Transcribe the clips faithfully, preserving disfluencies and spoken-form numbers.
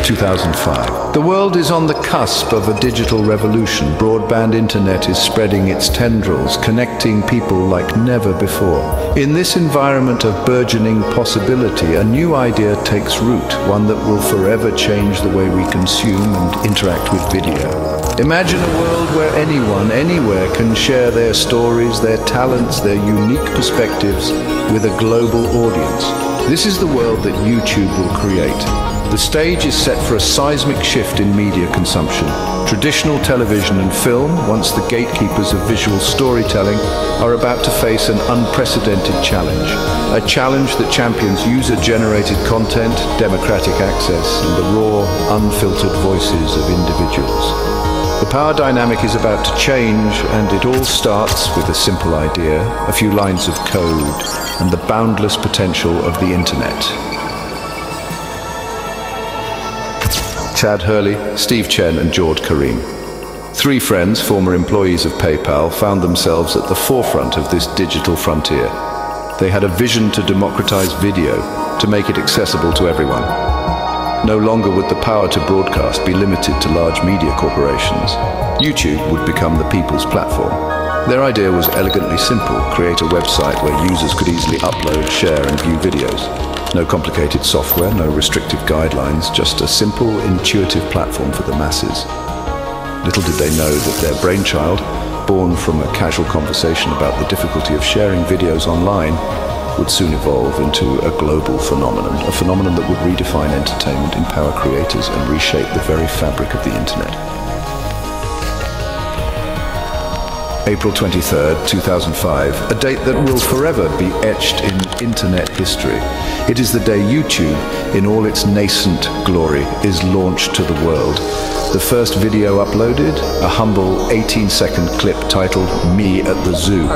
is two thousand five. The world is on the cusp of a digital revolution. Broadband internet is spreading its tendrils, connecting people like never before. In this environment of burgeoning possibility, a new idea takes root, one that will forever change the way we consume and interact with video. Imagine a world where anyone, anywhere can share their stories, their talents, their unique perspectives with a global audience. This is the world that YouTube will create. The stage is set for a seismic shift in media consumption. Traditional television and film, once the gatekeepers of visual storytelling, are about to face an unprecedented challenge. A challenge that champions user-generated content, democratic access, and the raw, unfiltered voices of individuals. The power dynamic is about to change, and it all starts with a simple idea, a few lines of code, and the boundless potential of the internet. Chad Hurley, Steve Chen, and Jawed Karim. Three friends, former employees of PayPal, found themselves at the forefront of this digital frontier. They had a vision to democratize video, to make it accessible to everyone. No longer would the power to broadcast be limited to large media corporations. YouTube would become the people's platform. Their idea was elegantly simple: create a website where users could easily upload, share, and view videos. No complicated software, no restrictive guidelines, just a simple, intuitive platform for the masses. Little did they know that their brainchild, born from a casual conversation about the difficulty of sharing videos online, would soon evolve into a global phenomenon, a phenomenon that would redefine entertainment, empower creators, and reshape the very fabric of the internet. April twenty-third, two thousand five, a date that will forever be etched in internet history. It is the day YouTube, in all its nascent glory, is launched to the world. The first video uploaded, a humble eighteen second clip titled "Me at the Zoo."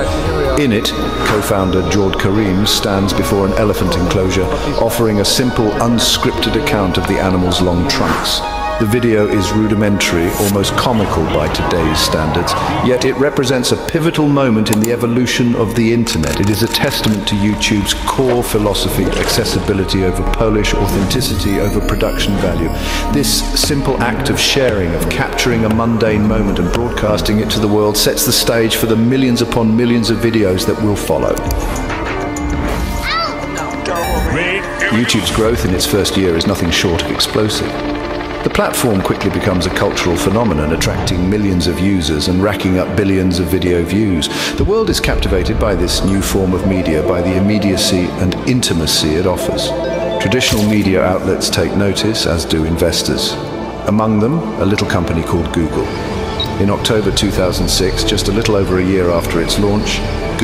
In it, co-founder Jawed Karim stands before an elephant enclosure, offering a simple, unscripted account of the animal's long trunks. The video is rudimentary, almost comical by today's standards, yet it represents a pivotal moment in the evolution of the internet. It is a testament to YouTube's core philosophy: accessibility over polish, authenticity over production value. This simple act of sharing, of capturing a mundane moment and broadcasting it to the world, sets the stage for the millions upon millions of videos that will follow. YouTube's growth in its first year is nothing short of explosive. The platform quickly becomes a cultural phenomenon, attracting millions of users and racking up billions of video views. The world is captivated by this new form of media, by the immediacy and intimacy it offers. Traditional media outlets take notice, as do investors. Among them, a little company called Google. In October two thousand six, just a little over a year after its launch,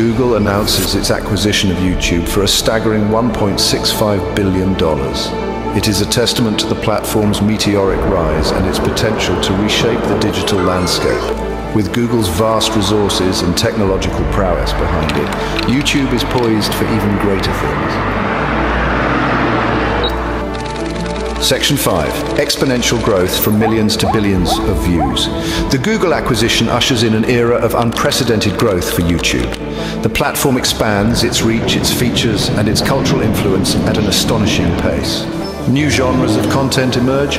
Google announces its acquisition of YouTube for a staggering one point six five billion dollars. It is a testament to the platform's meteoric rise and its potential to reshape the digital landscape. With Google's vast resources and technological prowess behind it, YouTube is poised for even greater things. Section five. Exponential growth from millions to billions of views. The Google acquisition ushers in an era of unprecedented growth for YouTube. The platform expands its reach, its features, and its cultural influence at an astonishing pace. New genres of content emerge,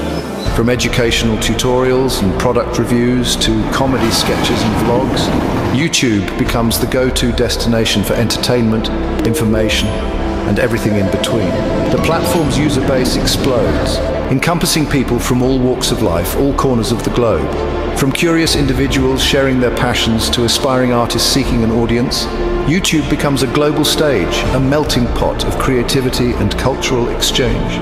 from educational tutorials and product reviews to comedy sketches and vlogs. YouTube becomes the go-to destination for entertainment, information, and everything in between. The platform's user base explodes, encompassing people from all walks of life, all corners of the globe. From curious individuals sharing their passions to aspiring artists seeking an audience, YouTube becomes a global stage, a melting pot of creativity and cultural exchange.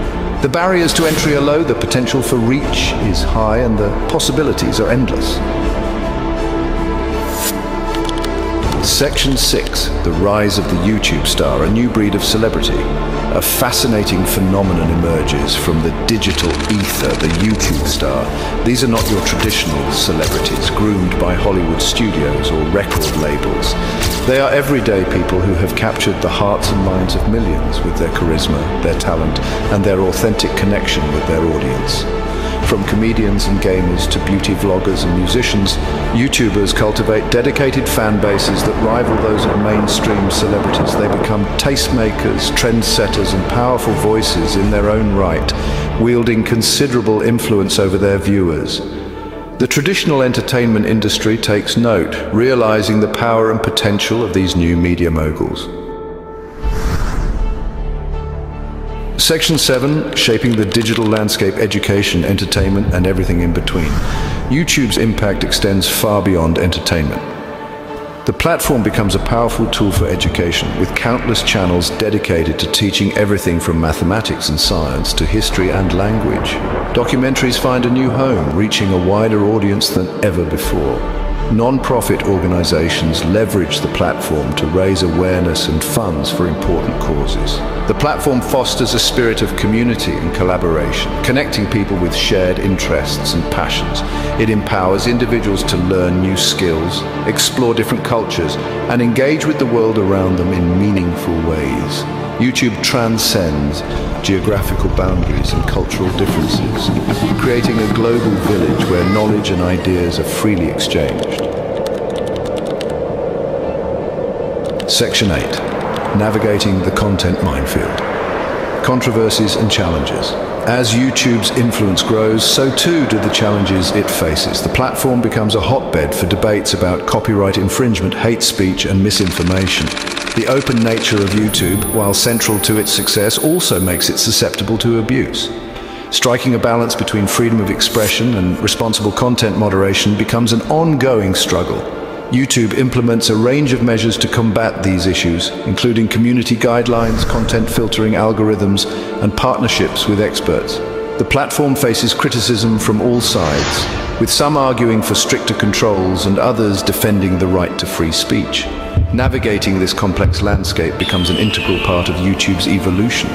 The barriers to entry are low, the potential for reach is high, and the possibilities are endless. Section six. The rise of the YouTube star, a new breed of celebrity. A fascinating phenomenon emerges from the digital ether, the YouTube star. These are not your traditional celebrities, groomed by Hollywood studios or record labels. They are everyday people who have captured the hearts and minds of millions with their charisma, their talent, and their authentic connection with their audience. From comedians and gamers to beauty vloggers and musicians, YouTubers cultivate dedicated fan bases that rival those of mainstream celebrities. They become tastemakers, trendsetters, and powerful voices in their own right, wielding considerable influence over their viewers. The traditional entertainment industry takes note, realizing the power and potential of these new media moguls. Section seven, shaping the digital landscape, education, entertainment, and everything in between. YouTube's impact extends far beyond entertainment. The platform becomes a powerful tool for education, with countless channels dedicated to teaching everything from mathematics and science to history and language. Documentaries find a new home, reaching a wider audience than ever before. Non-profit organizations leverage the platform to raise awareness and funds for important causes. The platform fosters a spirit of community and collaboration, connecting people with shared interests and passions. It empowers individuals to learn new skills, explore different cultures, and engage with the world around them in meaningful ways. YouTube transcends geographical boundaries and cultural differences, creating a global village where knowledge and ideas are freely exchanged. Section eight. Navigating the content minefield. Controversies and challenges. As YouTube's influence grows, so too do the challenges it faces. The platform becomes a hotbed for debates about copyright infringement, hate speech, and misinformation. The open nature of YouTube, while central to its success, also makes it susceptible to abuse. Striking a balance between freedom of expression and responsible content moderation becomes an ongoing struggle. YouTube implements a range of measures to combat these issues, including community guidelines, content filtering algorithms, and partnerships with experts. The platform faces criticism from all sides, with some arguing for stricter controls and others defending the right to free speech. Navigating this complex landscape becomes an integral part of YouTube's evolution.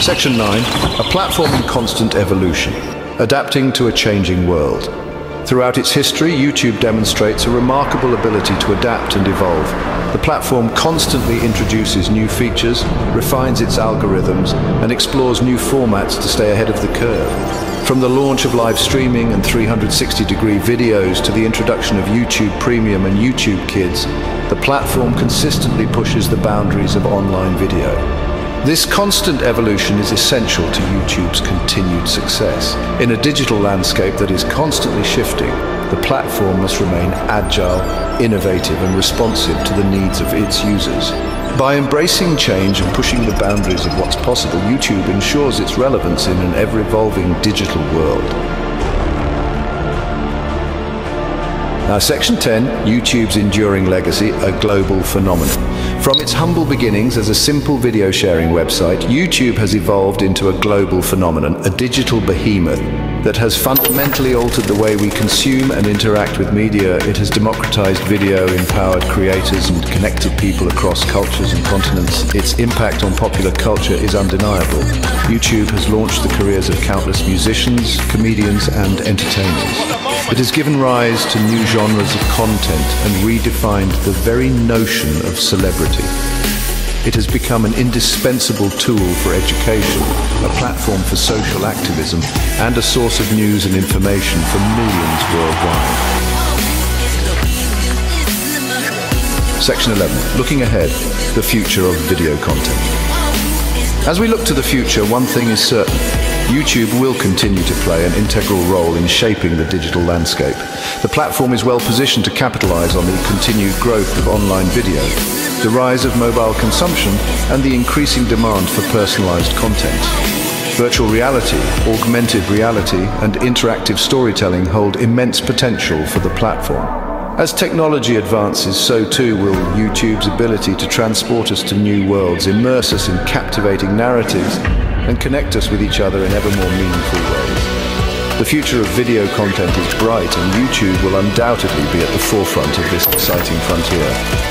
Section nine, a platform in constant evolution, adapting to a changing world. Throughout its history, YouTube demonstrates a remarkable ability to adapt and evolve. The platform constantly introduces new features, refines its algorithms, and explores new formats to stay ahead of the curve. From the launch of live streaming and three hundred sixty degree videos to the introduction of YouTube Premium and YouTube Kids, the platform consistently pushes the boundaries of online video. This constant evolution is essential to YouTube's continued success. In a digital landscape that is constantly shifting, the platform must remain agile, innovative, and responsive to the needs of its users. By embracing change and pushing the boundaries of what's possible, YouTube ensures its relevance in an ever-evolving digital world. Now, Section ten, YouTube's enduring legacy, a global phenomenon. From its humble beginnings as a simple video sharing website, YouTube has evolved into a global phenomenon, a digital behemoth that has fundamentally altered the way we consume and interact with media. It has democratized video, empowered creators, and connected people across cultures and continents. Its impact on popular culture is undeniable. YouTube has launched the careers of countless musicians, comedians, and entertainers. It has given rise to new genres of content and redefined the very notion of celebrity. It has become an indispensable tool for education, a platform for social activism, and a source of news and information for millions worldwide. Section eleven, looking ahead, the future of video content. As we look to the future, one thing is certain. YouTube will continue to play an integral role in shaping the digital landscape. The platform is well positioned to capitalize on the continued growth of online video, the rise of mobile consumption, and the increasing demand for personalized content. Virtual reality, augmented reality, and interactive storytelling hold immense potential for the platform. As technology advances, so too will YouTube's ability to transport us to new worlds, immerse us in captivating narratives, and connect us with each other in ever more meaningful ways. The future of video content is bright, and YouTube will undoubtedly be at the forefront of this exciting frontier.